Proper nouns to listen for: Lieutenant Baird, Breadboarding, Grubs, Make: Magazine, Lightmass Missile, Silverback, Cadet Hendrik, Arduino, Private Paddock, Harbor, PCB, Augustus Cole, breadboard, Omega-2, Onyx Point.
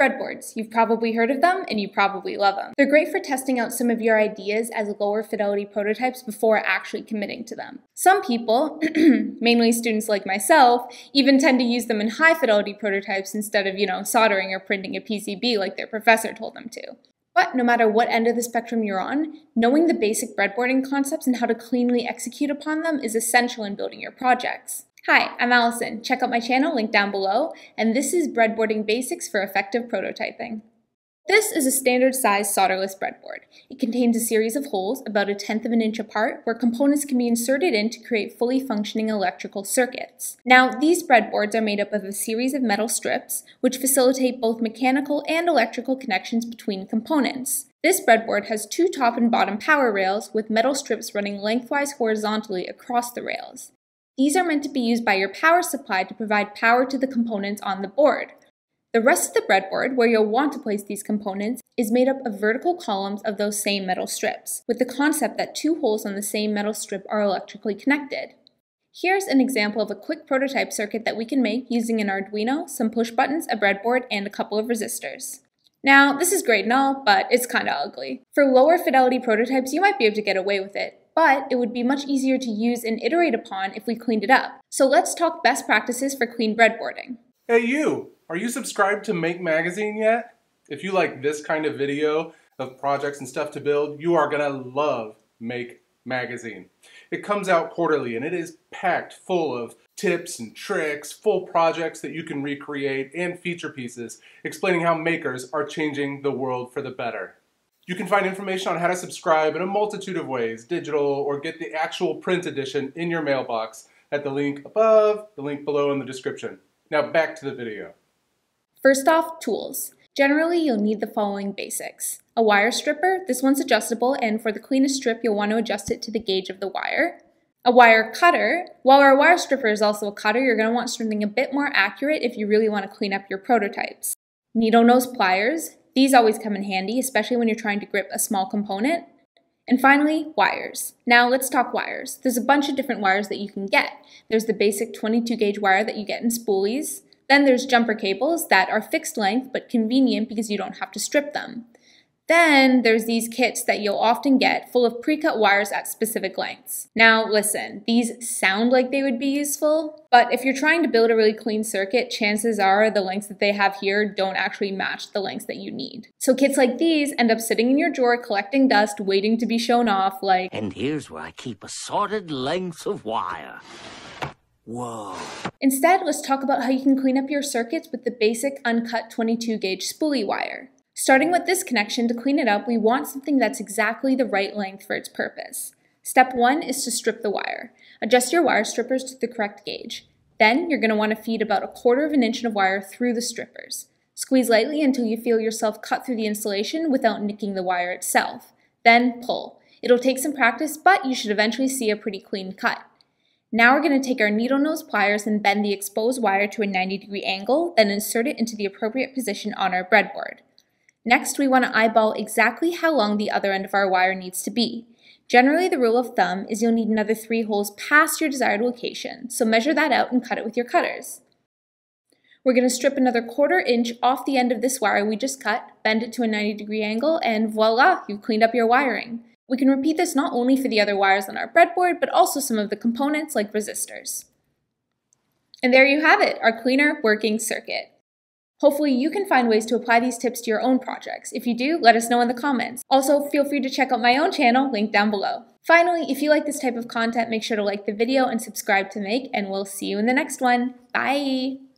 Breadboards. You've probably heard of them and you probably love them. They're great for testing out some of your ideas as lower fidelity prototypes before actually committing to them. Some people, mainly students like myself, even tend to use them in high fidelity prototypes instead of, soldering or printing a PCB like their professor told them to. But no matter what end of the spectrum you're on, knowing the basic breadboarding concepts and how to cleanly execute upon them is essential in building your projects. Hi, I'm Allison. Check out my channel, linked down below, and this is Breadboarding Basics for Effective Prototyping. This is a standard size solderless breadboard. It contains a series of holes about 1/10 of an inch apart where components can be inserted in to create fully functioning electrical circuits. Now, these breadboards are made up of a series of metal strips which facilitate both mechanical and electrical connections between components. This breadboard has 2 top and bottom power rails with metal strips running lengthwise horizontally across the rails. These are meant to be used by your power supply to provide power to the components on the board. The rest of the breadboard, where you'll want to place these components, is made up of vertical columns of those same metal strips, with the concept that 2 holes on the same metal strip are electrically connected. Here's an example of a quick prototype circuit that we can make using an Arduino, some push buttons, a breadboard, and a couple of resistors. Now, this is great and all, but it's kinda ugly. For lower fidelity prototypes, you might be able to get away with it, but it would be much easier to use and iterate upon if we cleaned it up. So let's talk best practices for clean breadboarding. Hey you! Are you subscribed to Make Magazine yet? If you like this kind of video of projects and stuff to build, you are gonna love Make Magazine. It comes out quarterly and it is packed full of tips and tricks, full projects that you can recreate, and feature pieces explaining how makers are changing the world for the better. You can find information on how to subscribe in a multitude of ways, digital, or get the actual print edition in your mailbox at the link above, the link below in the description. Now back to the video. First off, tools. Generally, you'll need the following basics. A wire stripper, this one's adjustable, and for the cleanest strip, you'll want to adjust it to the gauge of the wire. A wire cutter. While our wire stripper is also a cutter, you're going to want something a bit more accurate if you really want to clean up your prototypes. Needle nose pliers. These always come in handy, especially when you're trying to grip a small component. And finally, wires. Now let's talk wires. There's a bunch of different wires that you can get. There's the basic 22 gauge wire that you get in spoolies. Then there's jumper cables that are fixed length but convenient because you don't have to strip them. Then there's these kits that you'll often get full of pre-cut wires at specific lengths. Now listen, these sound like they would be useful, but if you're trying to build a really clean circuit, chances are the lengths that they have here don't actually match the lengths that you need. So kits like these end up sitting in your drawer collecting dust, waiting to be shown off like, "And here's where I keep assorted lengths of wire." Whoa. Instead, let's talk about how you can clean up your circuits with the basic uncut 22 gauge spoolie wire. Starting with this connection, to clean it up, we want something that's exactly the right length for its purpose. Step 1 is to strip the wire. Adjust your wire strippers to the correct gauge. Then you're going to want to feed about 1/4 inch of wire through the strippers. Squeeze lightly until you feel yourself cut through the insulation without nicking the wire itself. Then pull. It'll take some practice, but you should eventually see a pretty clean cut. Now we're going to take our needle nose pliers and bend the exposed wire to a 90-degree angle, then insert it into the appropriate position on our breadboard. Next, we want to eyeball exactly how long the other end of our wire needs to be. Generally, the rule of thumb is you'll need another 3 holes past your desired location, so measure that out and cut it with your cutters. We're going to strip another 1/4 inch off the end of this wire we just cut, bend it to a 90-degree angle, and voila, you've cleaned up your wiring. We can repeat this not only for the other wires on our breadboard, but also some of the components like resistors. And there you have it, our cleaner working circuit. Hopefully you can find ways to apply these tips to your own projects. If you do, let us know in the comments. Also, feel free to check out my own channel, linked down below. Finally, if you like this type of content, make sure to like the video and subscribe to Make, and we'll see you in the next one. Bye!